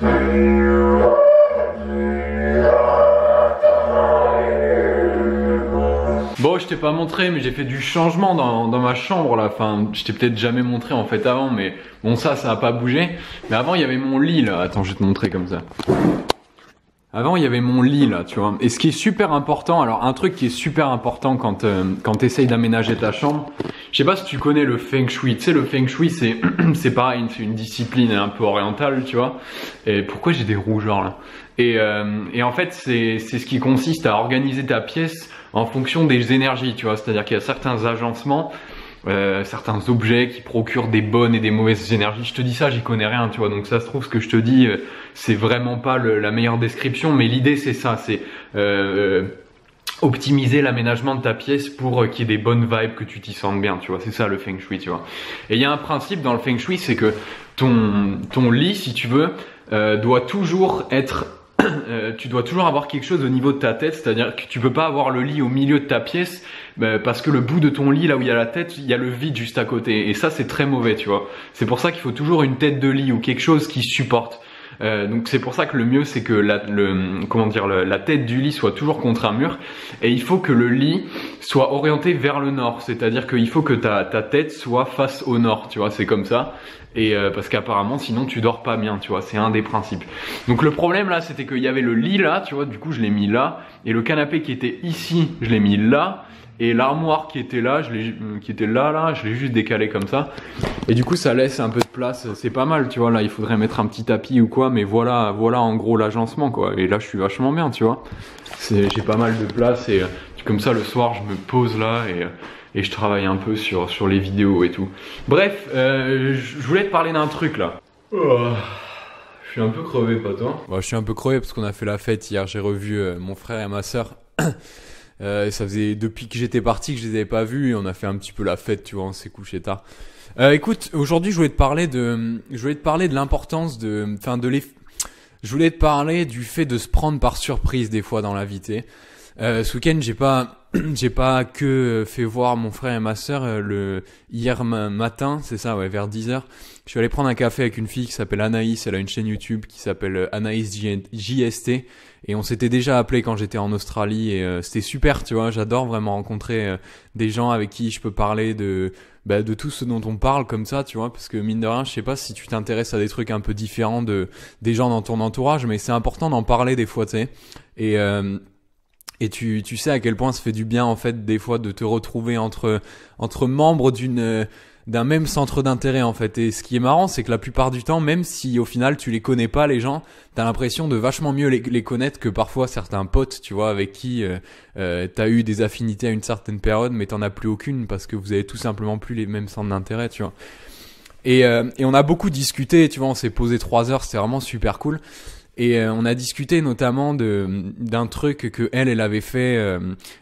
Bon, je t'ai pas montré, mais j'ai fait du changement dans ma chambre là. Enfin, je t'ai peut-être jamais montré en fait avant, mais bon, ça a pas bougé. Mais avant, il y avait mon lit là. Attends, je vais te montrer comme ça. Avant, il y avait mon lit là, tu vois. Et ce qui est super important, alors un truc qui est super important quand t'essayes d'aménager ta chambre, je sais pas si tu connais le Feng Shui. Tu sais, le Feng Shui, c'est pareil, c'est une discipline un peu orientale, tu vois. Et pourquoi j'ai des rougeurs là ? Et en fait, c'est ce qui consiste à organiser ta pièce en fonction des énergies, tu vois. C'est-à-dire qu'il y a certains agencements, certains objets qui procurent des bonnes et des mauvaises énergies. Je te dis ça, j'y connais rien, tu vois. Donc ça se trouve, ce que je te dis, c'est vraiment pas la meilleure description, mais l'idée c'est ça, c'est optimiser l'aménagement de ta pièce pour qu'il y ait des bonnes vibes, que tu t'y sentes bien, tu vois. C'est ça le Feng Shui, tu vois. Et il y a un principe dans le Feng Shui, c'est que ton lit, si tu veux, doit toujours être... tu dois toujours avoir quelque chose au niveau de ta tête, c'est-à-dire que tu peux pas avoir le lit au milieu de ta pièce, parce que le bout de ton lit, là où il y a la tête, il y a le vide juste à côté, et ça c'est très mauvais, tu vois. C'est pour ça qu'il faut toujours une tête de lit ou quelque chose qui supporte. Donc c'est pour ça que le mieux c'est que la tête du lit soit toujours contre un mur, et il faut que le lit soit orienté vers le nord, c'est-à-dire qu'il faut que ta tête soit face au nord, tu vois, c'est comme ça. Et parce qu'apparemment sinon tu dors pas bien, tu vois, c'est un des principes. Donc le problème là, c'était qu'il y avait le lit là, tu vois, du coup je l'ai mis là, et le canapé qui était ici, je l'ai mis là, et l'armoire qui était là, je l'ai juste décalé comme ça. Et du coup ça laisse un peu de place, c'est pas mal, tu vois. Là il faudrait mettre un petit tapis ou quoi, mais voilà en gros l'agencement quoi. Et là je suis vachement bien, tu vois, j'ai pas mal de place, et comme ça le soir je me pose là et je travaille un peu sur les vidéos et tout. Bref, je voulais te parler d'un truc là. Oh, je suis un peu crevé, pas toi? Bon, je suis un peu crevé parce qu'on a fait la fête hier, j'ai revu mon frère et ma soeur. Ça faisait depuis que j'étais parti que je les avais pas vus, et on a fait un petit peu la fête, tu vois, on s'est couché tard. Écoute, aujourd'hui je voulais te parler de l'importance de... Je voulais te parler du fait de se prendre par surprise des fois dans la vie, t'sais. Ce week-end, j'ai pas que fait voir mon frère et ma sœur hier matin, c'est ça, ouais, vers 10h. Je suis allé prendre un café avec une fille qui s'appelle Anaïs, elle a une chaîne YouTube qui s'appelle Anaïs JST, et on s'était déjà appelé quand j'étais en Australie, et c'était super, tu vois. J'adore vraiment rencontrer des gens avec qui je peux parler de tout ce dont on parle comme ça, tu vois, parce que mine de rien, je sais pas si tu t'intéresses à des trucs un peu différents des gens dans ton entourage, mais c'est important d'en parler des fois, tu sais. Et tu sais à quel point ça fait du bien en fait des fois de te retrouver entre membres d'un même centre d'intérêt en fait. Et ce qui est marrant, c'est que la plupart du temps, même si au final tu les connais pas les gens, t'as l'impression de vachement mieux les connaître que parfois certains potes, tu vois, avec qui t'as eu des affinités à une certaine période, mais t'en as plus aucune parce que vous avez tout simplement plus les mêmes centres d'intérêt, tu vois. Et on a beaucoup discuté, tu vois, on s'est posé 3 heures, c'était vraiment super cool. Et on a discuté notamment d'un truc que elle avait fait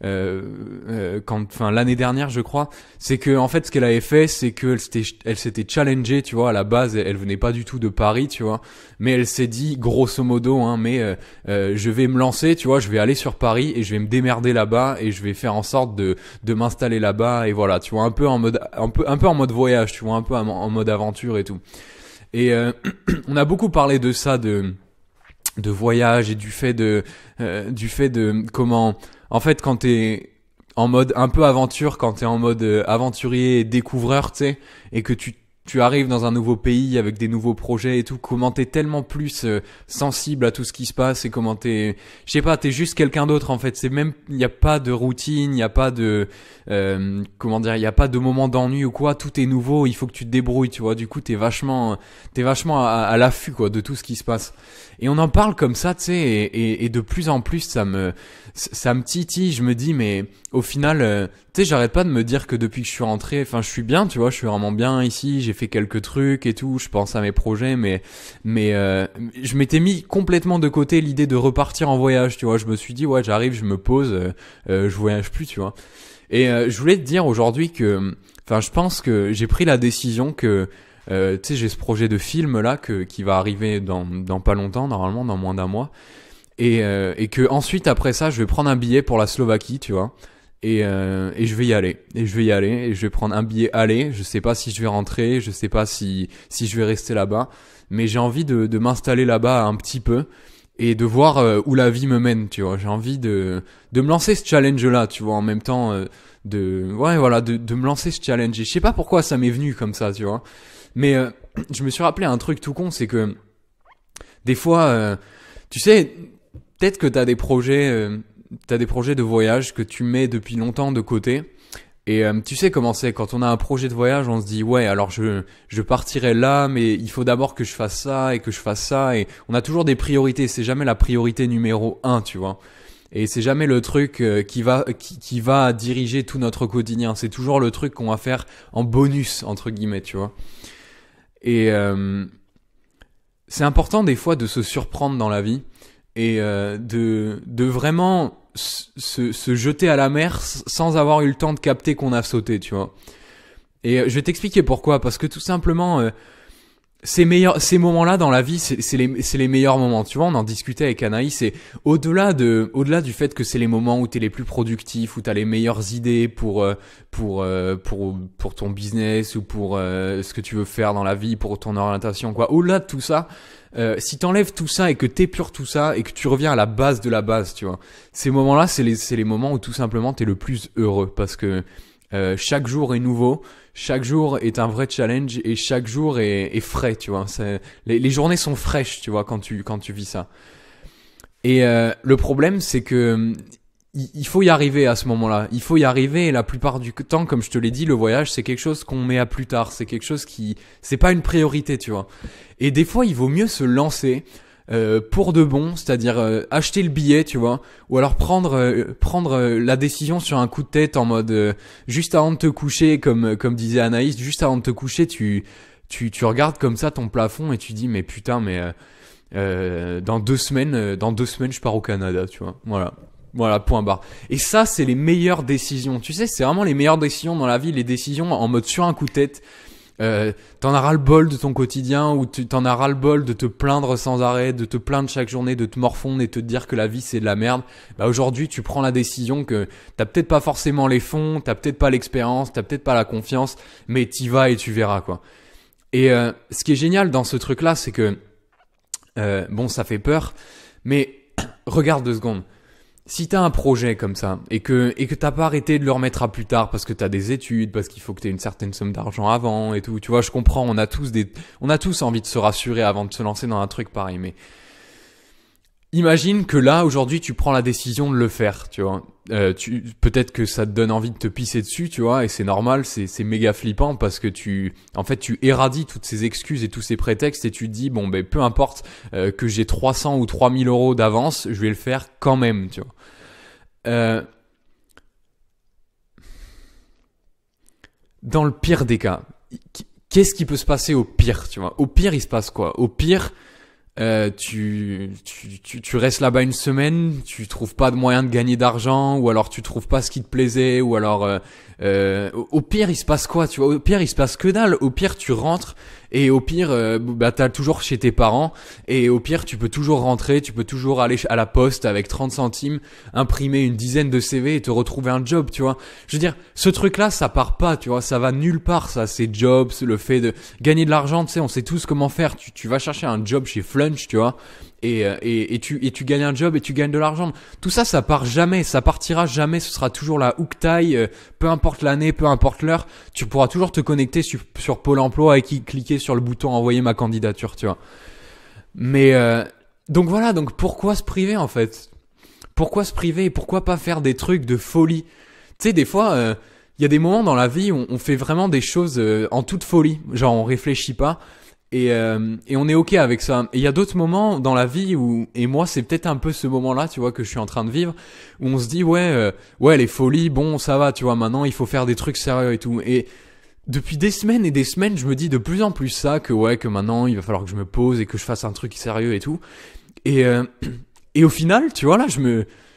l'année dernière, je crois. C'est que en fait, ce qu'elle avait fait, c'est que elle s'était challengée, tu vois. À la base, elle venait pas du tout de Paris, tu vois. Mais elle s'est dit, grosso modo, je vais me lancer, tu vois. Je vais aller sur Paris et je vais me démerder là-bas et je vais faire en sorte de m'installer là-bas, et voilà, tu vois, un peu en mode voyage, tu vois, un peu en mode aventure et tout. Et on a beaucoup parlé de ça, de voyage, et du fait de comment en fait quand t'es en mode un peu aventure, quand t'es en mode aventurier et découvreur, tu sais, et que tu arrives dans un nouveau pays avec des nouveaux projets et tout, comment t'es tellement plus sensible à tout ce qui se passe, et comment t'es juste quelqu'un d'autre en fait. C'est même, y a pas de routine, y a pas de y a pas de moment d'ennui ou quoi, tout est nouveau, il faut que tu te débrouilles, tu vois. Du coup t'es vachement à l'affût quoi de tout ce qui se passe. Et on en parle comme ça, tu sais, et de plus en plus ça me titille. Je me dis, mais au final tu sais, j'arrête pas de me dire que depuis que je suis rentré, enfin je suis bien, tu vois, je suis vraiment bien ici, j'ai fait quelques trucs et tout, je pense à mes projets, mais je m'étais mis complètement de côté l'idée de repartir en voyage, tu vois. Je me suis dit, ouais, j'arrive, je me pose, je voyage plus, tu vois. Et je voulais te dire aujourd'hui que, enfin, je pense que j'ai pris la décision que tu sais, j'ai ce projet de film là qui va arriver dans pas longtemps, normalement dans moins d'un mois, et que ensuite après ça je vais prendre un billet pour la Slovaquie, tu vois. Et je vais y aller, et je vais prendre un billet aller. Je sais pas si je vais rentrer, je sais pas si je vais rester là-bas, mais j'ai envie de m'installer là-bas un petit peu et de voir où la vie me mène, tu vois. J'ai envie de me lancer ce challenge-là, tu vois, en même temps de me lancer ce challenge. Et je sais pas pourquoi ça m'est venu comme ça, tu vois. Mais je me suis rappelé un truc tout con, c'est que des fois, tu sais, peut-être que t'as des projets de voyage que tu mets depuis longtemps de côté. Et tu sais comment c'est, quand on a un projet de voyage, on se dit « Ouais, alors je partirai là, mais il faut d'abord que je fasse ça et que je fasse ça. » Et on a toujours des priorités, c'est jamais la priorité numéro 1, tu vois. Et c'est jamais le truc qui va diriger tout notre quotidien. C'est toujours le truc qu'on va faire en bonus, entre guillemets, tu vois. Et c'est important des fois de se surprendre dans la vie. Et de vraiment se jeter à la mer sans avoir eu le temps de capter qu'on a sauté, tu vois. Et je vais t'expliquer pourquoi. Parce que tout simplement, ces moments-là dans la vie, c'est les meilleurs moments. Tu vois, on en discutait avec Anaïs. Et au-delà du fait que c'est les moments où t'es les plus productifs, où t'as les meilleures idées pour ton business ou pour ce que tu veux faire dans la vie, pour ton orientation, quoi. Au-delà de tout ça. Si t'enlèves tout ça et que t'épures tout ça et que tu reviens à la base de la base, tu vois, ces moments-là, c'est les moments où tout simplement t'es le plus heureux, parce que chaque jour est nouveau, chaque jour est un vrai challenge et chaque jour est frais, tu vois. Les journées sont fraîches, tu vois, quand tu vis ça. Et le problème, c'est que il faut y arriver à ce moment-là. Il faut y arriver, et la plupart du temps, comme je te l'ai dit, le voyage, c'est quelque chose qu'on met à plus tard. C'est quelque chose c'est pas une priorité, tu vois. Et des fois, il vaut mieux se lancer pour de bon, c'est-à-dire acheter le billet, tu vois, ou alors prendre la décision sur un coup de tête en mode juste avant de te coucher, comme disait Anaïs, juste avant de te coucher, tu regardes comme ça ton plafond et tu dis mais putain, mais dans deux semaines, je pars au Canada, tu vois. Voilà, point barre. Et ça, c'est les meilleures décisions. Tu sais, c'est vraiment les meilleures décisions dans la vie, les décisions en mode sur un coup de tête. T'en as ras le bol de ton quotidien, ou t'en as ras le bol de te plaindre sans arrêt, de te plaindre chaque journée, de te morfondre et te dire que la vie c'est de la merde. Bah aujourd'hui, tu prends la décision que t'as peut-être pas forcément les fonds, t'as peut-être pas l'expérience, t'as peut-être pas la confiance, mais t'y vas et tu verras, quoi. Et ce qui est génial dans ce truc-là, c'est que bon, ça fait peur, mais regarde 2 secondes. Si t'as un projet comme ça et que t'as pas arrêté de le remettre à plus tard parce que t'as des études, parce qu'il faut que t'aies une certaine somme d'argent avant et tout, tu vois, je comprends, on a tous envie de se rassurer avant de se lancer dans un truc pareil, mais imagine que là, aujourd'hui, tu prends la décision de le faire, tu vois. Peut-être que ça te donne envie de te pisser dessus, tu vois, et c'est normal, c'est méga flippant parce que en fait, tu éradies toutes ces excuses et tous ces prétextes et tu te dis, bon, ben, peu importe que j'ai 300 ou 3000 euros d'avance, je vais le faire quand même, tu vois. Dans le pire des cas, qu'est-ce qui peut se passer au pire, tu vois? Au pire, il se passe quoi? Au pire, tu restes là-bas une semaine, tu trouves pas de moyen de gagner d'argent, ou alors tu trouves pas ce qui te plaisait, ou alors au pire il se passe quoi, tu vois? Au pire il se passe que dalle. Au pire tu rentres, et au pire bah t'as toujours chez tes parents, et au pire tu peux toujours rentrer, tu peux toujours aller à la poste avec 30 centimes, imprimer une dizaine de CV et te retrouver un job, tu vois. Je veux dire, ce truc-là ça part pas, tu vois, ça va nulle part, ça. C'est jobs, le fait de gagner de l'argent, tu sais, on sait tous comment faire. Tu vas chercher un job chez Fleur, tu vois, et tu gagnes un job et tu gagnes de l'argent. Tout ça, ça part jamais, ça partira jamais, ce sera toujours la hooktaille, peu importe l'année, peu importe l'heure, tu pourras toujours te connecter sur Pôle emploi et cliquer sur le bouton envoyer ma candidature, tu vois. Mais donc voilà, donc pourquoi se priver en fait? Pourquoi se priver et pourquoi pas faire des trucs de folie? Tu sais, des fois il y a des moments dans la vie où on fait vraiment des choses en toute folie, genre on réfléchit pas. Et on est ok avec ça. Et il y a d'autres moments dans la vie où, et moi c'est peut-être un peu ce moment-là, tu vois, que je suis en train de vivre, où on se dit ouais les folies, bon ça va, tu vois, maintenant il faut faire des trucs sérieux et tout. Et depuis des semaines et des semaines, je me dis de plus en plus ça, que maintenant il va falloir que je me pose et que je fasse un truc sérieux et tout. Et au final, tu vois, là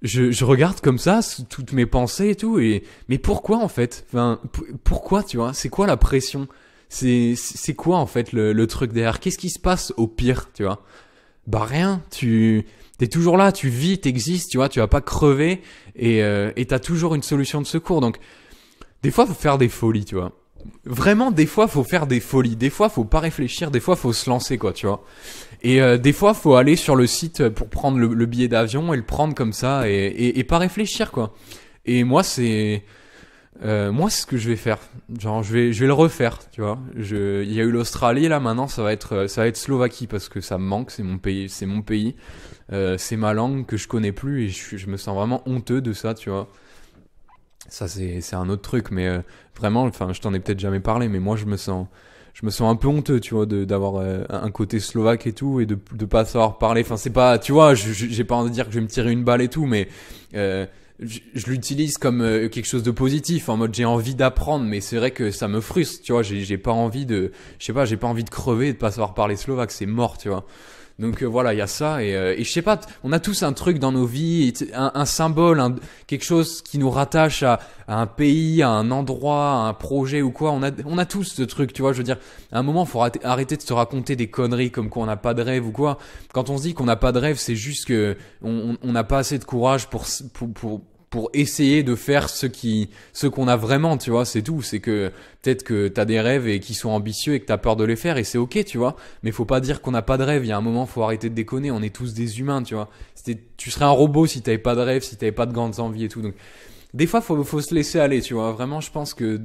je regarde comme ça toutes mes pensées et tout, et mais pourquoi en fait? Enfin, pourquoi, tu vois? C'est quoi la pression? C'est quoi en fait le truc derrière? Qu'est-ce qui se passe au pire, tu vois? bah rien, tu es toujours là, tu vis, tu existes, tu vois, tu vas pas crever et tu as toujours une solution de secours. Donc des fois faut faire des folies, tu vois. Vraiment, des fois faut faire des folies, des fois faut pas réfléchir, des fois faut se lancer, quoi, tu vois. Et des fois faut aller sur le site pour prendre le billet d'avion et le prendre comme ça et pas réfléchir, quoi. Et moi c'est ce que je vais faire. Genre je vais le refaire, tu vois. Il y a eu l'Australie, là maintenant ça va être Slovaquie, parce que ça me manque, c'est mon pays, c'est ma langue que je connais plus et je me sens vraiment honteux de ça, tu vois. Ça c'est un autre truc, mais vraiment, enfin je t'en ai peut-être jamais parlé, mais moi je me sens un peu honteux, tu vois, d'avoir un côté slovaque et tout, et de pas savoir parler. Enfin c'est pas, tu vois, j'ai pas envie de dire que je vais me tirer une balle et tout, mais je l'utilise comme quelque chose de positif, en mode j'ai envie d'apprendre, mais c'est vrai que ça me frustre, tu vois. J'ai pas envie de, je sais pas, j'ai pas envie de crever et de pas savoir parler slovaque, c'est mort, tu vois. Donc voilà, il y a ça, et je sais pas, on a tous un truc dans nos vies, un symbole, quelque chose qui nous rattache à un pays, à un endroit, à un projet ou quoi. On a tous ce truc, tu vois, je veux dire, à un moment, il faut arrêter de se raconter des conneries comme qu'on n'a pas de rêve ou quoi. Quand on se dit qu'on n'a pas de rêve, c'est juste que on n'a pas assez de courage pour essayer de faire ce qu'on a vraiment, tu vois, c'est tout. C'est que peut-être que t'as des rêves et qui sont ambitieux et que t'as peur de les faire, et c'est ok, tu vois. Mais faut pas dire qu'on n'a pas de rêve. Il y a un moment, faut arrêter de déconner. On est tous des humains, tu vois. Tu serais un robot si t'avais pas de rêve, si t'avais pas de grandes envies et tout. Donc, des fois, faut se laisser aller, tu vois. Vraiment, je pense que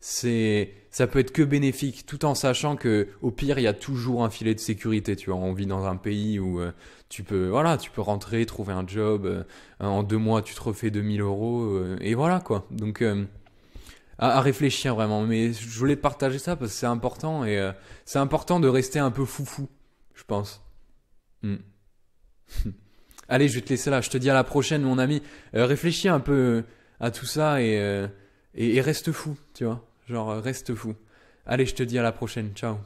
ça peut être que bénéfique, tout en sachant que au pire, il y a toujours un filet de sécurité, tu vois. On vit dans un pays où tu peux rentrer, trouver un job, en 2 mois tu te refais 2000 euros, et voilà, quoi. Donc à réfléchir vraiment, mais je voulais te partager ça parce que c'est important, et c'est important de rester un peu foufou, je pense. Allez, je vais te laisser là, je te dis à la prochaine, mon ami. Réfléchis un peu à tout ça et reste fou, tu vois, genre reste fou. Allez, je te dis à la prochaine, ciao.